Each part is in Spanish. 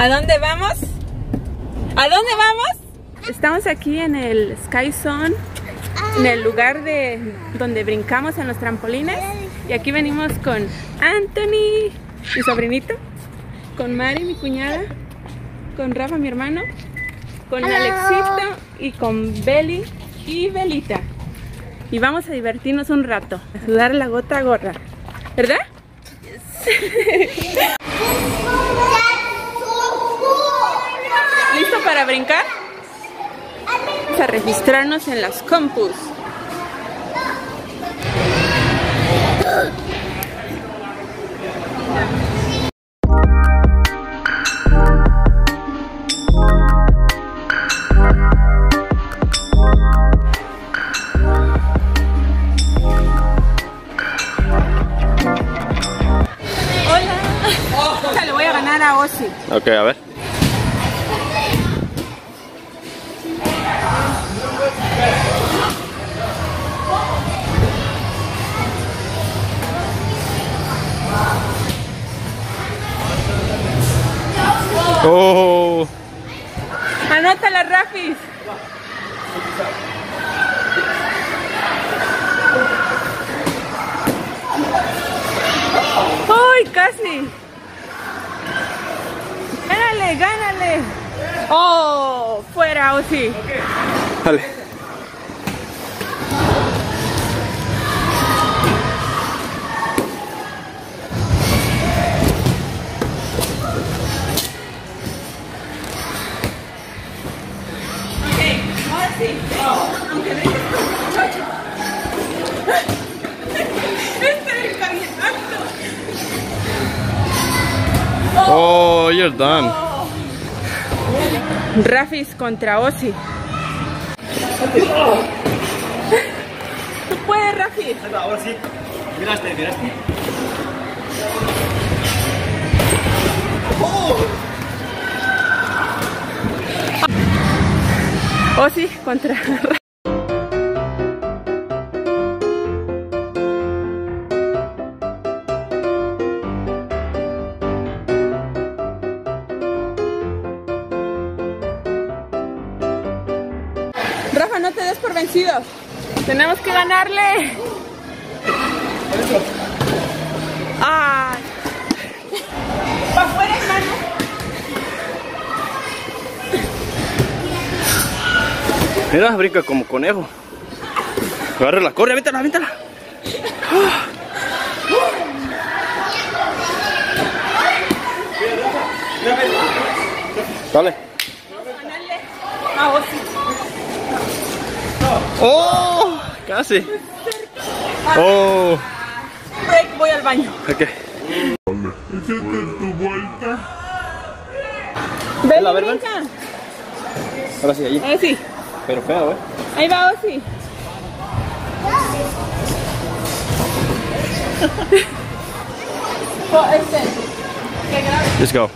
¿A dónde vamos? ¿A dónde vamos? Estamos aquí en el Sky Zone, en el lugar de donde brincamos en los trampolines. Y aquí venimos con Anthony, mi sobrinito, con Mari, mi cuñada, con Rafa, mi hermano, con Alexito y con Beli y Belita. Y vamos a divertirnos un rato, a sudar la gota gorda, ¿verdad? Yes. ¿Listo para brincar? Vamos a registrarnos en las compus. Ok, a ver. Oh. Anota las Rafis. ¡Ay, casi! ¡Gánale, gánale! ¡Oh! ¡Fuera, Osi! Dale. Oh, you're done. Rafis contra Osi. Tú puedes, Rafis. Ahora sí. Miraste, miraste. Osi contra Rafis. Rafa, no te des por vencido. Tenemos que ganarle. Ah. ¡Para afuera, hermano! Mira, brinca como conejo. Agárrala, corre, avéntala, avéntala. Dale. Vamos a ganarle. ¡Oh! ¡Casi! ¡Oh! Break, voy al baño. Ok. ¿Hiciste tu vuelta? ¡Ven, brinca! Ahora sí, allí. Ahora sí. Pero feo, ¿eh? Ahí va, Osi. Let's go.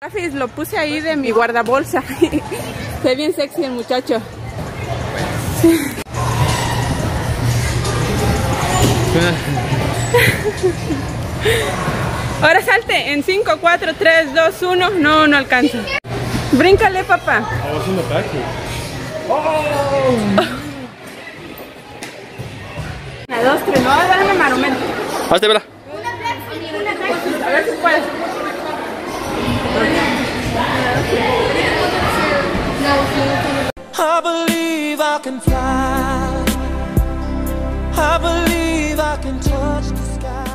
Rafis, lo puse ahí de mi guardabolsa. Se ve bien sexy el muchacho. Ahora salte en 5, 4, 3, 2, 1. No, no alcanza. Bríncale, papá. Una, dos, tres. No, dale marometa. Hazte, vela. A ver si puedes. I believe I can fly. I believe I can touch the sky.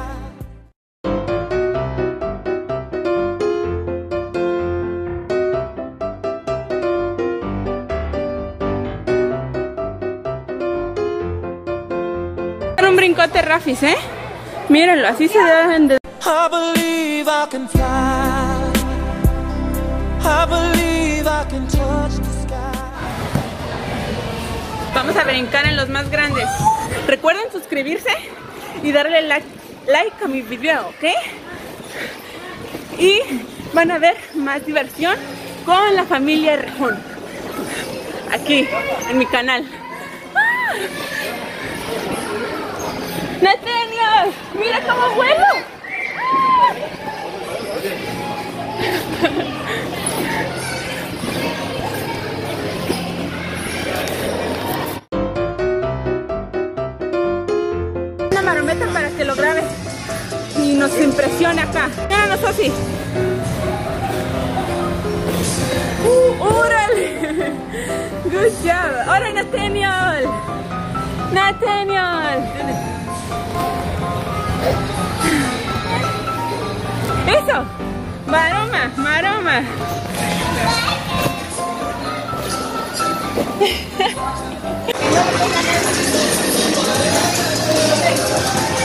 Un brincote, Rafis, ¿eh? Mírenlo, así se dejan de... I believe I can fly. I believe I can touch the sky. Vamos a brincar en los más grandes. Recuerden suscribirse y darle like a mi video, ¿ok? Y van a ver más diversión con la familia Rejón. aquí en mi canal. ¡Ah! ¡Netenios! ¡Mira cómo vuelo! ¡Ah! Una marometa para que lo grabes y nos impresione acá. Míranos, Sofi. ¡Órale! ¡Good job! ¡Ahora, Nathaniel! ¡Nathaniel! ¡Eso! ¡Maroma! ¡Maroma! Eso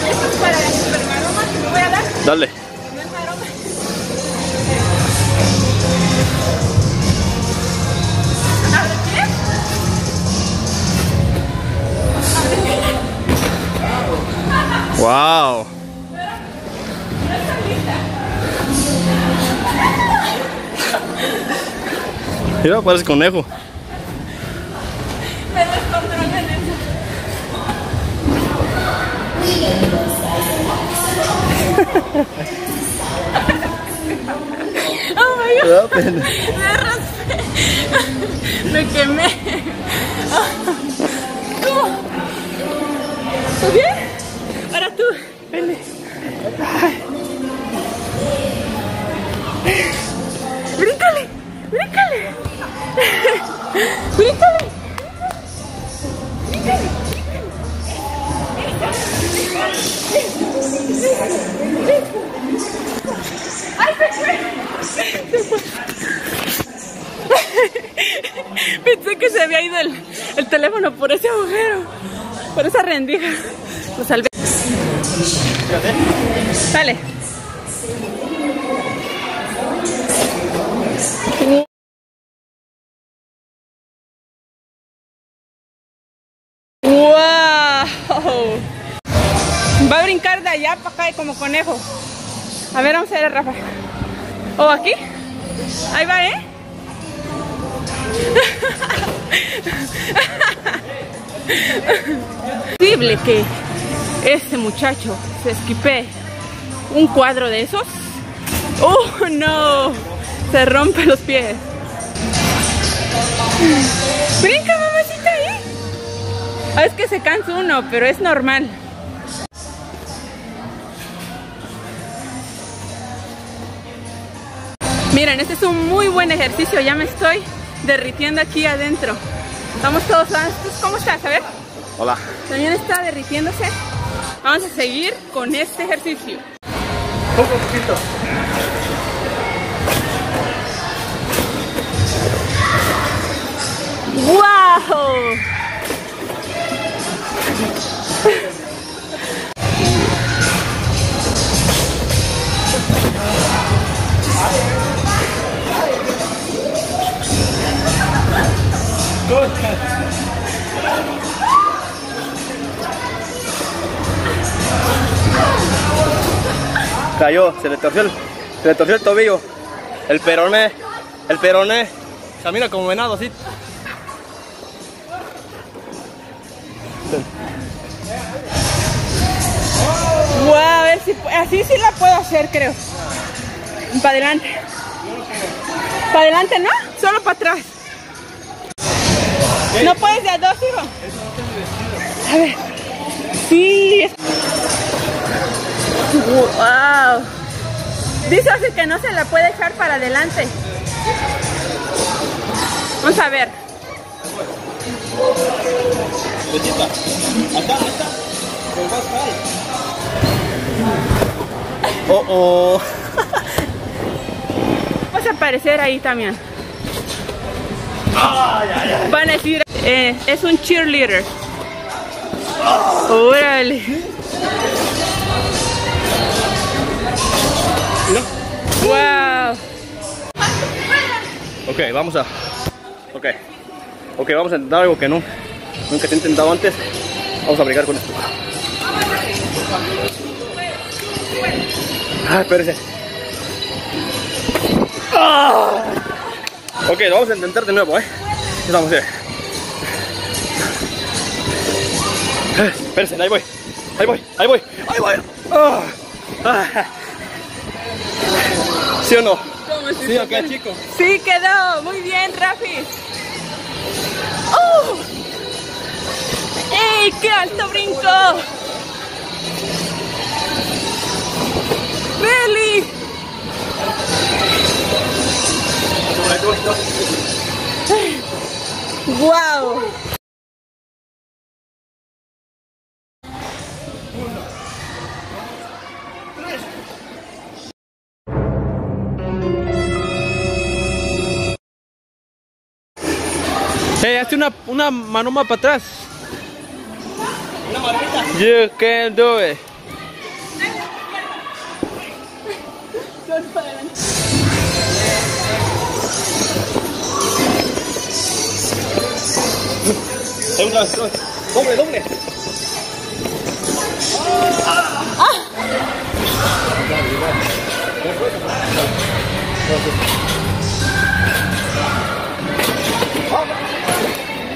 es para la super maroma que me voy a dar. Dale. Wow. Mira, parece conejo. Me descontrolan eso. Oh my God. Me raspé. Me quemé. ¿Cómo? ¿Estás bien? Ahora tú, vele. Bríncale, bríncale. Bríncale. Bríncale. Ay, pensé que se había ido el teléfono por ese agujero, por esa rendija. Lo salvé. Vale. ¡Wow! Va a brincar de allá para acá como conejo. A ver, vamos a ver a Rafa. ¿O aquí? Ahí va, ¿eh? Es posible que este muchacho se esquipé un cuadro de esos. ¡Oh, no! Se rompe los pies. Brinca, mamacita, ahí. Ah, es que se cansa uno, pero es normal. Miren, este es un muy buen ejercicio. Ya me estoy derritiendo aquí adentro. Vamos todos. ¿Cómo estás? A ver. Hola. También está derritiéndose. Vamos a seguir con este ejercicio. Poco a poquito. ¡Wow! Cayó, se le torció el tobillo. El peroné. Camina como venado así. Wow, a ver si, así sí la puedo hacer, creo. Para adelante. Para adelante, ¿no? Solo para atrás. No puedes de a dos, hijo. A ver. Sí. Wow. Dice así que no se la puede echar para adelante. Vamos a ver. Oh, oh. Vas a aparecer ahí también. Van a decir, es un cheerleader. Órale. Wow. Ok, vamos a intentar algo que nunca te he intentado antes. Vamos a brincar con esto. Ah, espérense. Ok, lo vamos a intentar de nuevo, Vamos bien. Espérense, ahí voy. Ahí voy, ahí voy, ahí voy. Oh. Ah. ¿Sí o no? ¿Sí o qué, chico? Sí, quedó. Muy bien, Rafi. ¡Oh! ¡Ey, qué alto brinco! ¡Really! ¡Wow! Hazte una manoma para atrás. Una marmita. You can do it. Doble, doble. Ah.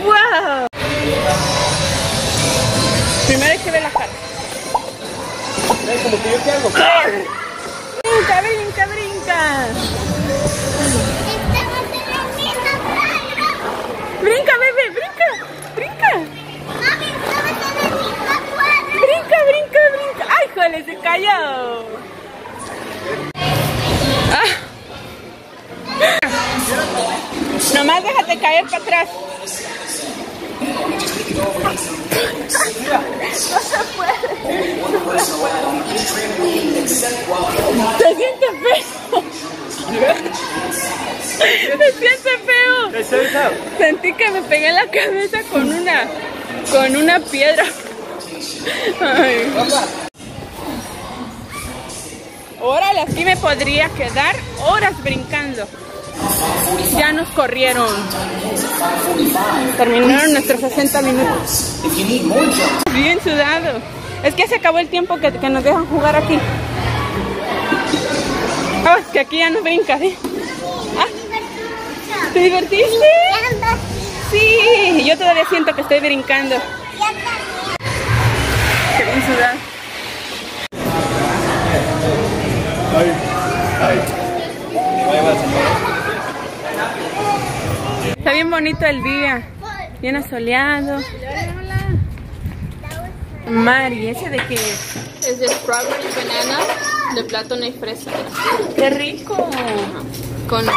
¡Wow! Primero hay que ver la cara. Como que yo te hago. ¡Brinca, brinca, brinca! ¡Brinca, bebé! ¡Brinca! ¡Brinca! ¡Brinca, brinca, brinca! ¡Ay, jole! ¡Se cayó! ¡Ah! Nomás déjate caer para atrás. Te sientes feo. Te sientes feo. Sentí que me pegué en la cabeza con una piedra. Ay. Órale, aquí me podría quedar horas brincando. Ya nos corrieron. Terminaron nuestros 60 minutos. Bien sudado. Es que se acabó el tiempo que nos dejan jugar aquí. Ah, oh, que aquí ya no brincas, ¿eh? Ah, ¿te divertiste? Sí, yo todavía siento que estoy brincando. Qué bien sudado. Ay, ay. Está bien bonito el día, bien asoleado. Mari, ¿ese de qué es? Es de strawberry banana, de plátano y fresa. ¡Qué rico! Con los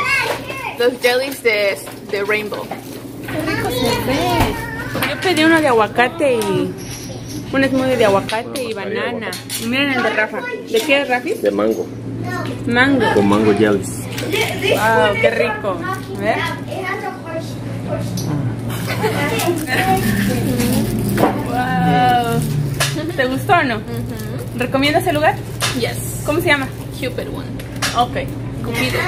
jellies de rainbow. ¡Qué rico se ve! Yo pedí uno de aguacate y... un smoothie de aguacate y banana. Y miren el de Rafa. ¿De qué es, Rafi? De mango. Mango. Con mango jellies. ¡Wow! ¡Qué rico! A ver. Wow. ¿Te gustó o no? ¿Recomiendas el lugar? Yes. ¿Cómo se llama? Cupid One. Ok. Cupido.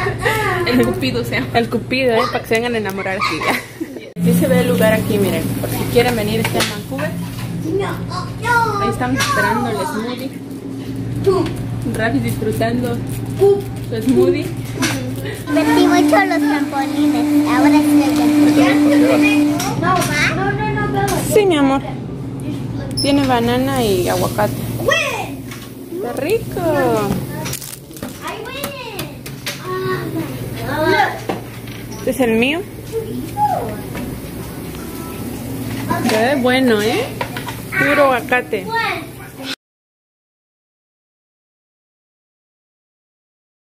El Cupido se llama. El Cupido, para que se vengan a enamorar aquí. Sí se ve el lugar aquí, miren. Por si quieren venir aquí a Vancouver. Ahí estamos esperando el smoothie. Rafi disfrutando su smoothie. Metí mucho los trampolines. Ahora sí. Sí, mi amor. Tiene banana y aguacate. ¡Está rico! Este es el mío. Qué bueno, ¿eh? Puro aguacate.